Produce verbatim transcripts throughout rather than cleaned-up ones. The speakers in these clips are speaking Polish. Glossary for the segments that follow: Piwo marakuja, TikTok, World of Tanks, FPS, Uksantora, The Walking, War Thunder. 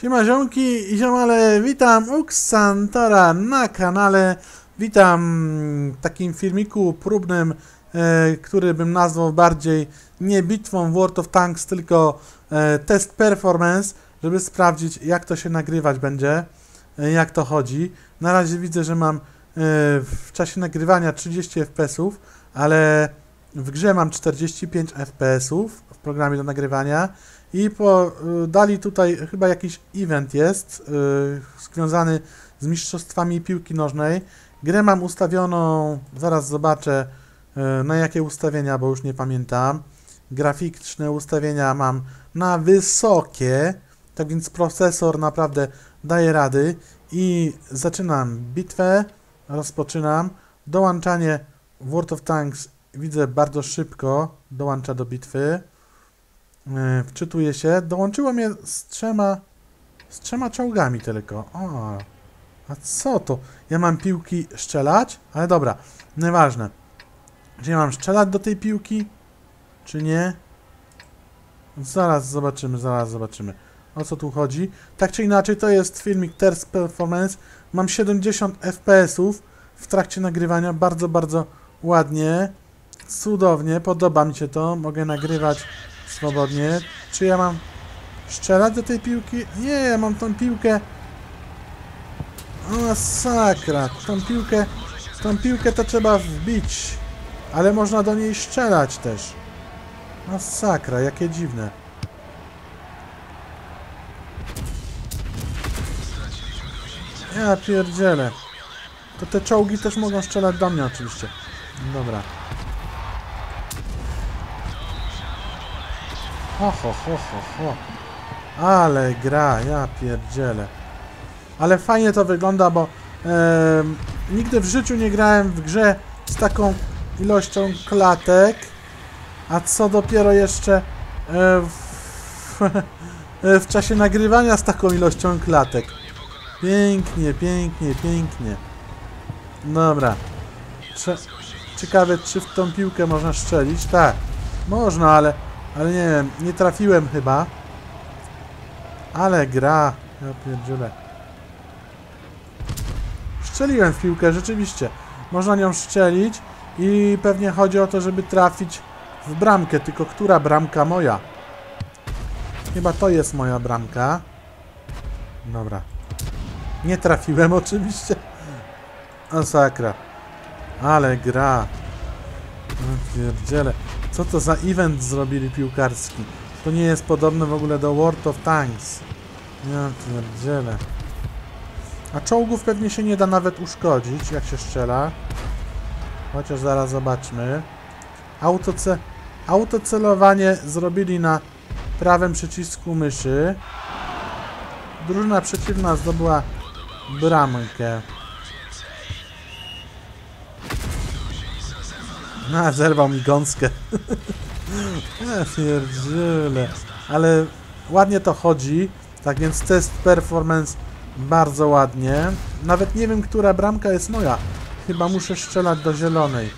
Siema ziomki i ziomale, witam Uksantora na kanale. Witam w takim filmiku próbnym, e, który bym nazwał bardziej nie bitwą World of Tanks, tylko e, test performance, żeby sprawdzić, jak to się nagrywać będzie, e, jak to chodzi. Na razie widzę, że mam e, w czasie nagrywania trzydzieści F P S ów, ale w grze mam czterdzieści pięć F P S ów w programie do nagrywania. I po, dali tutaj, chyba jakiś event jest yy, związany z mistrzostwami piłki nożnej. Grę mam ustawioną, zaraz zobaczę yy, na jakie ustawienia, bo już nie pamiętam. Graficzne ustawienia mam na wysokie, tak więc procesor naprawdę daje rady. I zaczynam bitwę, rozpoczynam. Dołączanie World of Tanks widzę bardzo szybko, dołącza do bitwy. Wczytuję się. Dołączyło mnie z trzema, z trzema czołgami tylko. O, a co to? Ja mam piłki strzelać? Ale dobra, nieważne. Czy ja mam strzelać do tej piłki? Czy nie? Zaraz zobaczymy, zaraz zobaczymy. O co tu chodzi? Tak czy inaczej, to jest filmik test performance. Mam siedemdziesiąt F P S ów w trakcie nagrywania. Bardzo, bardzo ładnie. Cudownie. Podoba mi się to. Mogę nagrywać swobodnie. Czy ja mam strzelać do tej piłki? Nie, ja mam tą piłkę. O, sakra. Tą piłkę, tą piłkę to trzeba wbić. Ale można do niej strzelać też. O, sakra, jakie dziwne. Ja pierdzielę. To te czołgi też mogą strzelać do mnie oczywiście. Dobra. Ho, ho, ho, ho, ho. Ale gra, ja pierdzielę. Ale fajnie to wygląda, bo e, nigdy w życiu nie grałem w grze z taką ilością klatek, a co dopiero jeszcze e, w, w czasie nagrywania z taką ilością klatek. Pięknie, pięknie, pięknie. Dobra. Trze Ciekawe, czy w tą piłkę można strzelić? Tak, można, ale... Ale nie wiem, nie trafiłem chyba. Ale gra. Ja pierdzielę. Strzeliłem w piłkę, rzeczywiście. Można nią strzelić i pewnie chodzi o to, żeby trafić w bramkę. Tylko która bramka moja? Chyba to jest moja bramka. Dobra. Nie trafiłem oczywiście. O sakra. Ale gra. Ja pierdzielę. Co to za event zrobili piłkarski? To nie jest podobne w ogóle do World of Tanks. Ja pierdzielę. A czołgów pewnie się nie da nawet uszkodzić, jak się strzela. Chociaż zaraz zobaczmy. Autoce... Autocelowanie zrobili na prawym przycisku myszy. Drużyna przeciwna zdobyła bramkę. No, zerwał mi gąskę. Ja pierdzielę. Ale ładnie to chodzi. Tak więc test performance bardzo ładnie. Nawet nie wiem, która bramka jest moja. Chyba muszę strzelać do zielonej.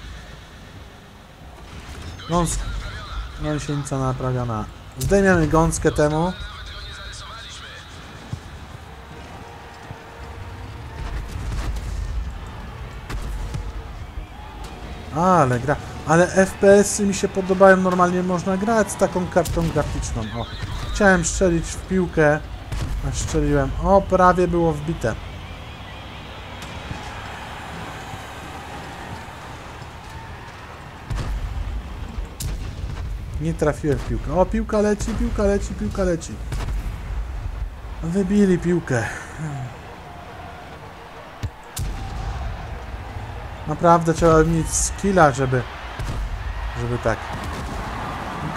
Gąska. No i się nic naprawiona. Zdejmiemy gąskę temu. Ale gra, ale F P S y mi się podobają, normalnie można grać z taką kartą graficzną. O, chciałem strzelić w piłkę, a strzeliłem. O, prawie było wbite. Nie trafiłem w piłkę. O, piłka leci, piłka leci, piłka leci. Wybili piłkę. Naprawdę trzeba mieć skilla, żeby... Żeby tak...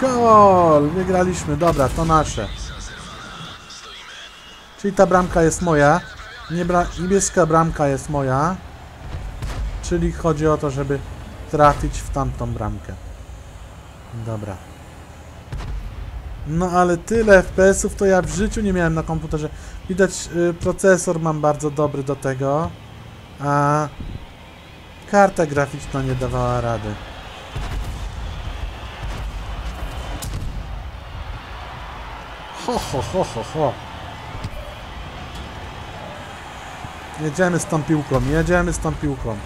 Gol! Wygraliśmy, dobra, to nasze. Czyli ta bramka jest moja. Niebra... Niebieska bramka jest moja. Czyli chodzi o to, żeby trafić w tamtą bramkę. Dobra. No ale tyle F P S ów to ja w życiu nie miałem na komputerze. Widać, yy, procesor mam bardzo dobry do tego. A... Karta graficzna nie dawała rady. Ho, ho, ho, ho, ho. Jedziemy z tą piłką, jedziemy z tą piłką.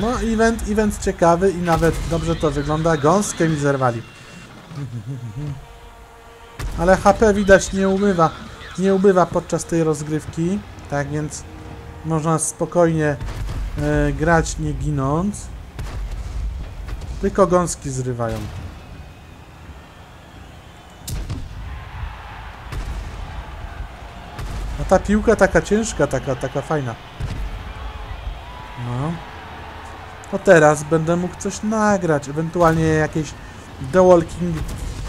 No, event, event ciekawy i nawet dobrze to wygląda. Gąskę mi zerwali. Ale H P widać nie ubywa. Nie ubywa podczas tej rozgrywki. Tak więc można spokojnie e, grać nie ginąc. Tylko gąski zrywają. A ta piłka taka ciężka, taka, taka fajna. No. No teraz będę mógł coś nagrać, ewentualnie jakieś The Walking.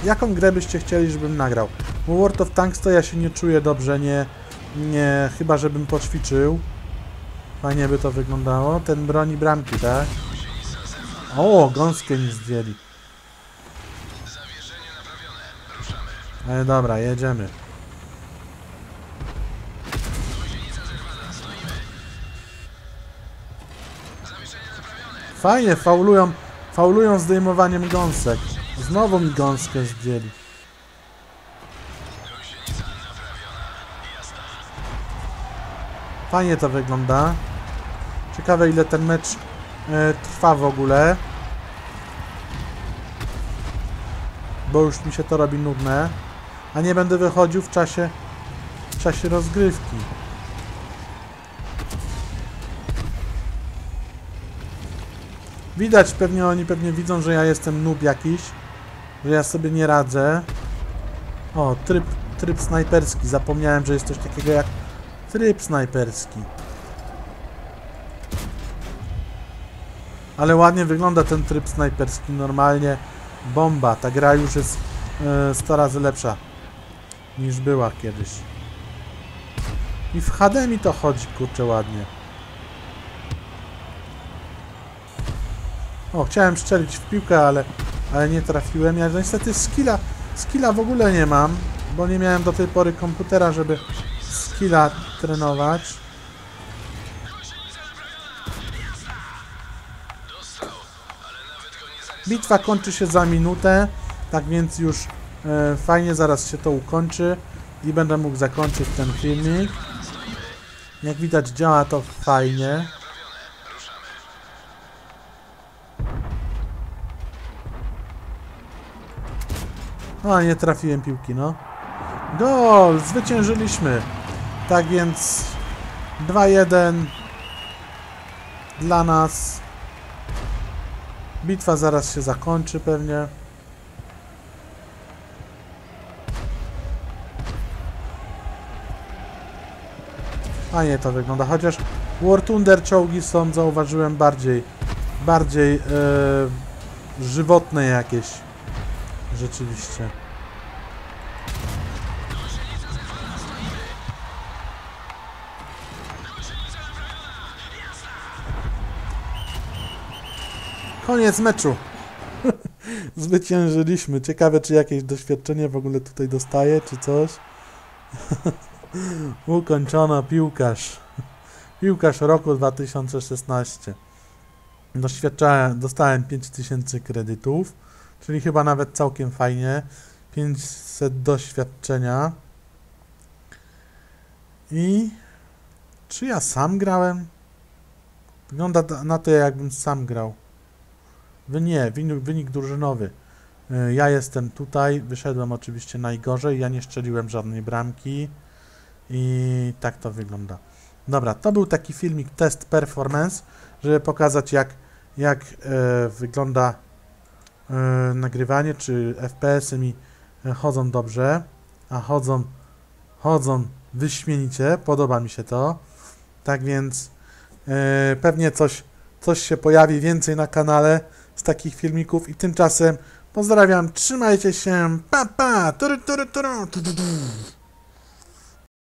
Jaką grę byście chcieli, żebym nagrał? Bo World of Tanks to ja się nie czuję dobrze, nie, nie, chyba żebym poćwiczył. Fajnie by to wyglądało. Ten broni bramki, tak? O, gąskę mi zdjęli. Ale dobra, jedziemy. Fajnie, faulują, faulują zdejmowaniem gąsek. Znowu mi gąskę zdjęli. Fajnie to wygląda. Ciekawe, ile ten mecz e, trwa w ogóle. Bo już mi się to robi nudne. A nie będę wychodził w czasie, w czasie rozgrywki. Widać, pewnie oni pewnie widzą, że ja jestem noob jakiś, że ja sobie nie radzę. O, tryb, tryb snajperski. Zapomniałem, że jest coś takiego jak tryb snajperski. Ale ładnie wygląda ten tryb snajperski. Normalnie bomba. Ta gra już jest yy, sto razy lepsza niż była kiedyś. I w H D mi to chodzi, kurczę, ładnie. O, chciałem strzelić w piłkę, ale, ale nie trafiłem. Ja niestety skilla, skilla w ogóle nie mam, bo nie miałem do tej pory komputera, żeby skilla trenować. Bitwa kończy się za minutę, tak więc już e, fajnie zaraz się to ukończy i będę mógł zakończyć ten filmik. Jak widać, działa to fajnie. No, nie trafiłem piłki, no. Gol! Zwyciężyliśmy. Tak więc dwa jeden dla nas. Bitwa zaraz się zakończy pewnie. A nie, to wygląda. Chociaż War Thunder czołgi są, zauważyłem, bardziej, bardziej yy, żywotne jakieś. Rzeczywiście. Koniec meczu. Zwyciężyliśmy. Ciekawe, czy jakieś doświadczenie w ogóle tutaj dostaję, czy coś. Ukończono piłkarz. Piłkarz roku dwa tysiące szesnastego. Doświadczałem, dostałem pięć tysięcy kredytów. Czyli chyba nawet całkiem fajnie. pięćset doświadczenia. I... czy ja sam grałem? Wygląda na to, jakbym sam grał. Nie, wynik drużynowy. Ja jestem tutaj. Wyszedłem oczywiście najgorzej. Ja nie strzeliłem żadnej bramki. I tak to wygląda. Dobra, to był taki filmik test performance, żeby pokazać, jak, jak yy, wygląda... Yy, nagrywanie, czy F P S y mi chodzą dobrze, a chodzą, chodzą wyśmienicie, podoba mi się to. Tak więc yy, pewnie coś, coś się pojawi więcej na kanale z takich filmików i tymczasem pozdrawiam, trzymajcie się, pa pa! Turu, turu, turu, turu, turu.